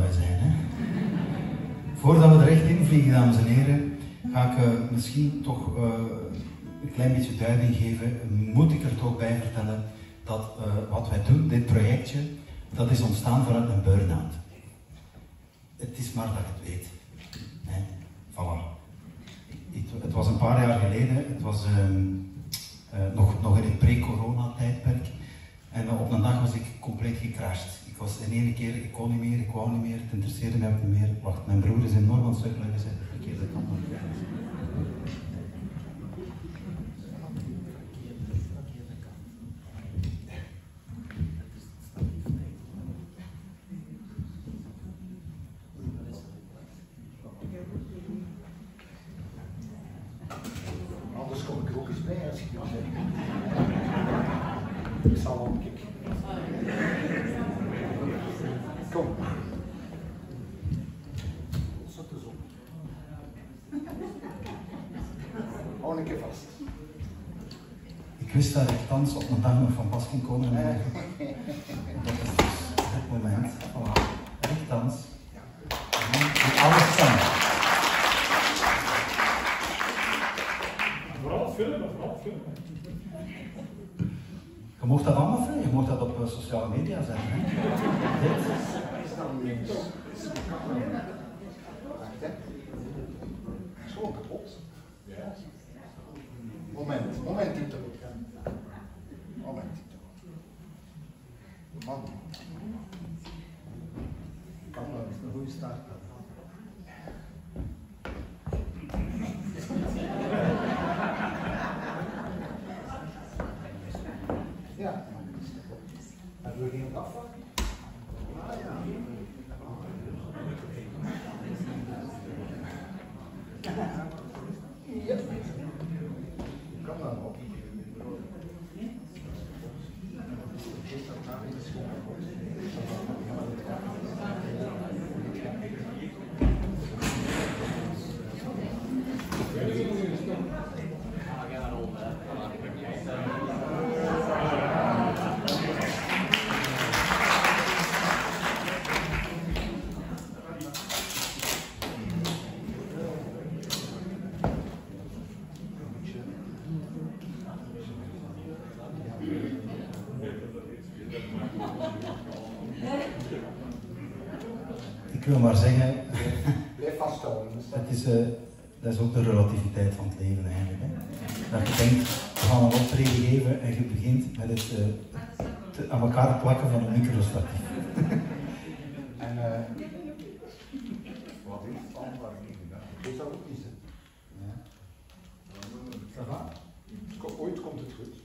wij zijn. Hè? Voordat we er echt in vliegen, dames en heren, ga ik misschien toch een klein beetje duiding geven. Moet ik er toch bij vertellen dat wat wij doen, dit projectje, dat is ontstaan vanuit een burn-out. Het is maar dat ik het weet. Nee? Voilà. Het was een paar jaar geleden, het was nog in het pre-corona-tijdperk. En op een dag was ik compleet gecrashed. Ik was in één keer, ik kon niet meer, ik wou niet meer, het interesseerde mij ook niet meer. Wacht, mijn broer is enorm aan het sukkelen en gezegd, de verkeerde kant op. Ik wist dat ik thans op mijn dag nog van pas ging komen. En dat is dus het moment. Voilà. Rick Tans. En alles samen. Vooral filmen, vooral filmen. Je mocht dat allemaal filmen, je mocht dat op sociale media zetten. Dit is dan niks. Zo kapot. Ja. Moment, moment in te roepen. Moment in te roepen. Man. Kan dat, is een goede start. Ja. Daar wil je niet op afwachten. Ah ja. Ja. Ik wil maar zeggen, dat is ook de relativiteit van het leven eigenlijk. Hè? Dat je denkt, we gaan een optreden geven en je begint met het aan elkaar plakken van een microstatief. En wat is het antwoord? Ik zou het kiezen. Ooit komt het goed.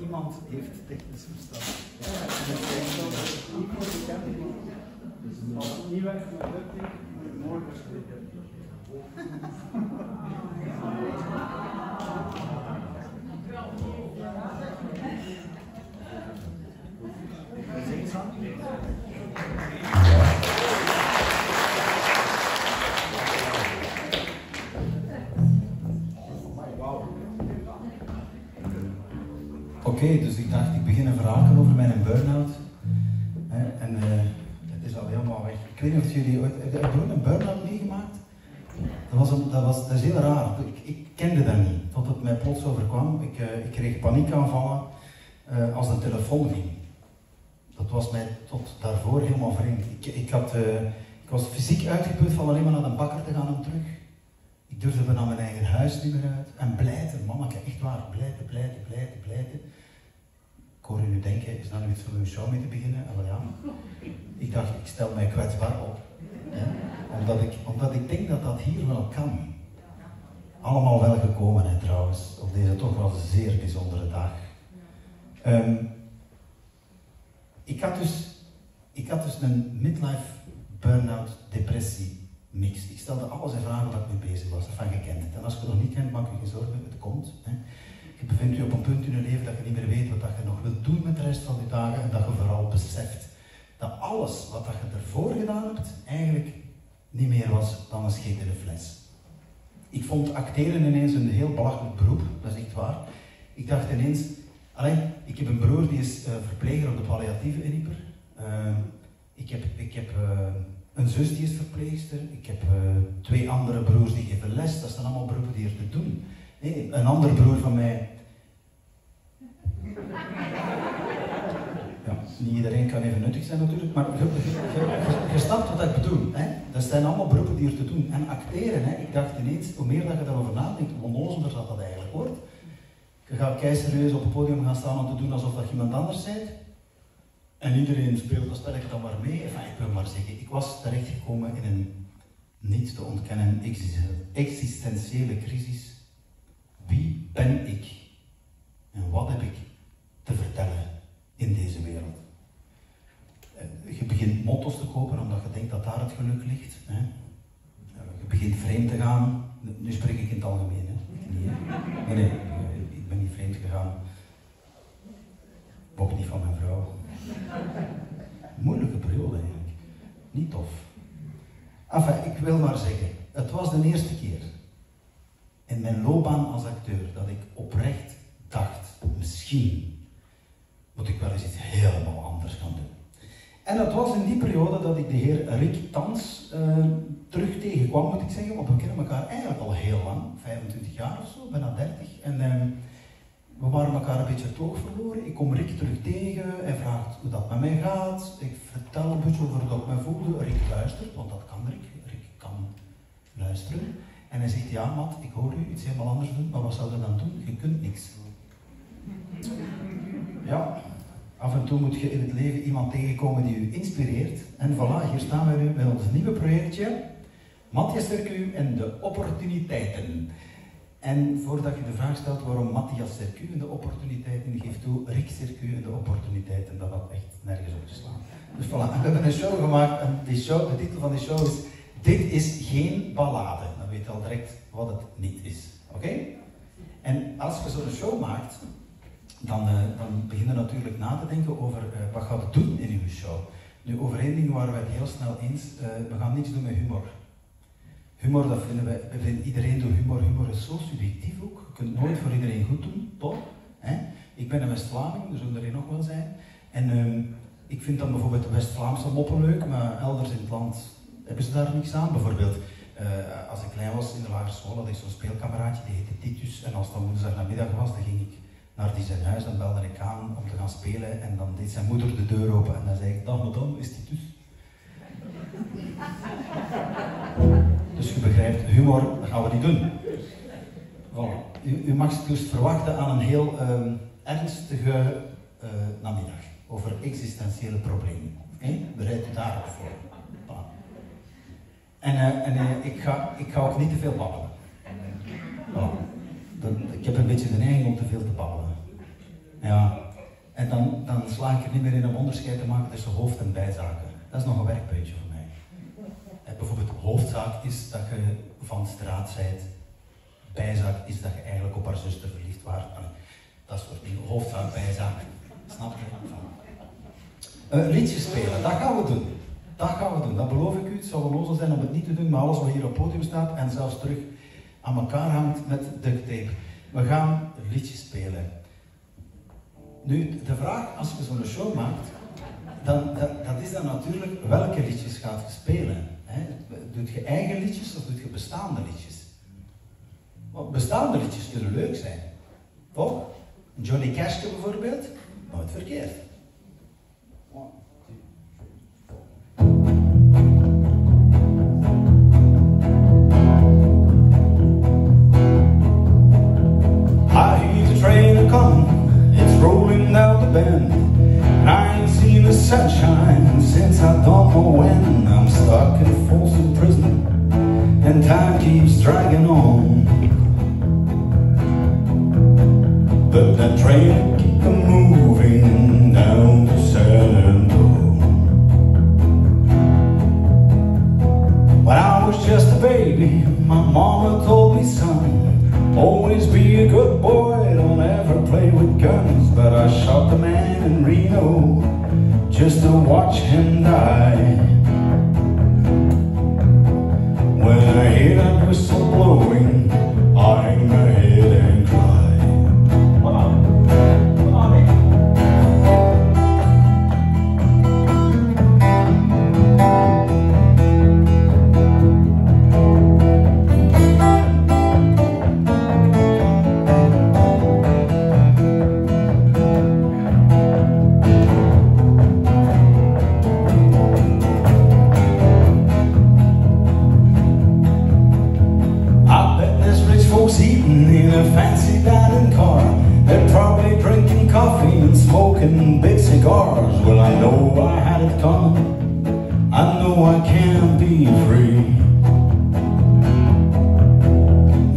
Iemand heeft technisch verstand. Als het niet werkt met ducting, moet je het nooit bespreken. Oké, dus ik dacht, ik begin een verhaal over mijn burn-out. En het is al helemaal weg. Ik weet niet of jullie ooit een burn-out meegemaakt? Dat is heel raar. Ik kende dat niet, tot het mij plots overkwam. Ik kreeg paniekaanvallen als de telefoon ging. Dat was mij tot daarvoor helemaal vreemd. Ik was fysiek uitgeput van alleen maar naar de bakker te gaan en terug. Ik durfde naar mijn eigen huis niet meer uit en blijten, manneke, echt waar, blijten. Ik hoor u nu denken, is dat nu iets van een show mee te beginnen? En ja, ik dacht, ik stel mij kwetsbaar op. Omdat ik denk dat dat hier wel kan. Allemaal wel gekomen, hè, trouwens, op deze toch wel zeer bijzondere dag. Ik had dus een midlife burn-out depressie mix. Ik stelde alles in vragen waar ik mee bezig was, ervan gekend. En als je het nog niet kent, maak je geen zorgen, het komt. Hè. Je bevindt je op een punt in je leven dat je niet meer weet wat je nog wilt doen met de rest van je dagen en dat je vooral beseft dat alles wat je ervoor gedaan hebt eigenlijk niet meer was dan een schitterende fles. Ik vond acteren ineens een heel belachelijk beroep, dat is echt waar. Ik dacht ineens, ik heb een broer die is verpleger op de palliatieve in Ieper. Ik heb een zus die is verpleegster. Ik heb twee andere broers die geven les. Dat zijn allemaal beroepen die er te doen. Nee, een ander broer van mij... Ja, niet iedereen kan even nuttig zijn natuurlijk, maar je snapt wat ik bedoel. Hè? Dat zijn allemaal beroepen die er te doen. En acteren, hè? Ik dacht ineens, hoe meer dat je daarover nadenkt, hoe onnozender dat eigenlijk wordt. Je gaat keiserieus op het podium gaan staan om te doen alsof dat iemand anders bent. En iedereen speelt dat spelletje dan maar mee. Enfin, ik wil maar zeggen, ik was terechtgekomen in een niet te ontkennen existentiële crisis. Wie ben ik? En wat heb ik te vertellen in deze wereld? Je begint motto's te kopen omdat je denkt dat daar het geluk ligt. Hè? Je begint vreemd te gaan. Nu spreek ik in het algemeen. Hè? Nee, ik ben niet vreemd gegaan. Ook niet van mijn vrouw. Moeilijke periode eigenlijk. Niet tof. Enfin, ik wil maar zeggen, het was de eerste keer in mijn loopbaan als acteur dat ik oprecht dacht, misschien moet ik wel eens iets helemaal anders gaan doen. En dat was in die periode dat ik de heer Rick Tans terug tegenkwam, moet ik zeggen, want we kennen elkaar eigenlijk al heel lang, 25 jaar of zo, bijna 30. En, we waren elkaar een beetje het oog verloren. Ik kom Rick terug tegen, hij vraagt hoe dat met mij gaat. Ik vertel een beetje over hoe ik mij voelde. Rick luistert, want dat kan Rick. Rick kan luisteren. En hij zegt, ja Matt, ik hoor u iets helemaal anders doen, maar wat zou je dan doen? Je kunt niks. Ja, af en toe moet je in het leven iemand tegenkomen die u inspireert. En voilà, hier staan we nu met ons nieuwe projectje. Mathias Sercu en de opportuniteiten. En voordat je de vraag stelt waarom Mathias Sercu en de opportuniteiten geeft toe, Rick Sercu en de opportuniteiten, dat had echt nergens op te slaan. Dus voilà, en we hebben een show gemaakt en de titel van die show is Dit is geen ballade. Dan weet je al direct wat het niet is. Oké? En als je zo'n show maakt, dan begin je natuurlijk na te denken over wat gaat het doen in je show. Nu, over één ding waren we het heel snel eens, we gaan niets doen met humor. Humor, dat vinden wij, iedereen doet humor. Humor is zo subjectief ook. Je kunt nooit voor iedereen goed doen, toch? Ik ben een West-Vlaming, er zullen er nog wel zijn. En ik vind dan bijvoorbeeld de West-Vlaamse moppen leuk, maar elders in het land hebben ze daar niks aan. Bijvoorbeeld, als ik klein was in de lagere school, had ik zo'n speelkameraadje, die heette Titus. En als dat woensdagnamiddag was, dan ging ik naar die zijn huis, dan belde ik aan om te gaan spelen. En dan deed zijn moeder de deur open en dan zei ik, dag madame, is Titus? Dus je begrijpt, humor, dat gaan we niet doen. Voilà. U mag het dus verwachten aan een heel ernstige namiddag over existentiële problemen. Okay? Bereid u daarop voor. Voilà. En ik ga ook niet te veel babbelen. Voilà. Ik heb een beetje de neiging om te veel te babbelen. Ja. En dan sla ik er niet meer in om onderscheid te maken tussen hoofd- en bijzaken. Dat is nog een werkpuntje voor mij. Bijvoorbeeld, hoofdzaak is dat je van straat bent. Bijzaak is dat je eigenlijk op haar zuster verliefd waart. Dat soort dingen. Hoofdzaak, bijzaak. Snap je? Liedjes spelen, dat gaan we doen. Dat gaan we doen. Dat beloof ik u. Het zou onnozel zijn om het niet te doen, maar alles wat hier op het podium staat en zelfs terug aan elkaar hangt met duct tape. We gaan liedjes spelen. Nu, de vraag als je zo'n show maakt, dat is dan natuurlijk welke liedjes gaat je spelen. Doet je eigen liedjes of doet je bestaande liedjes? Want bestaande liedjes kunnen leuk zijn, toch? Johnny Cash bijvoorbeeld, nooit verkeerd. I hear the train coming, it's rolling down the bend, and I ain't seen the sunshine since I don't know when. I'm stuck in Folsom Prison. keeps dragging on, but that train keeps moving down the Southern Road. When I was just a baby, my mama told me, son, always be a good boy, don't ever play with guns. But I shot the man in Reno just to watch him die. When I hear that whistle blowing, I'm gonna hit and cry.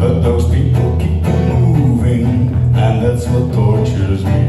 But those people keep moving, and that's what tortures me.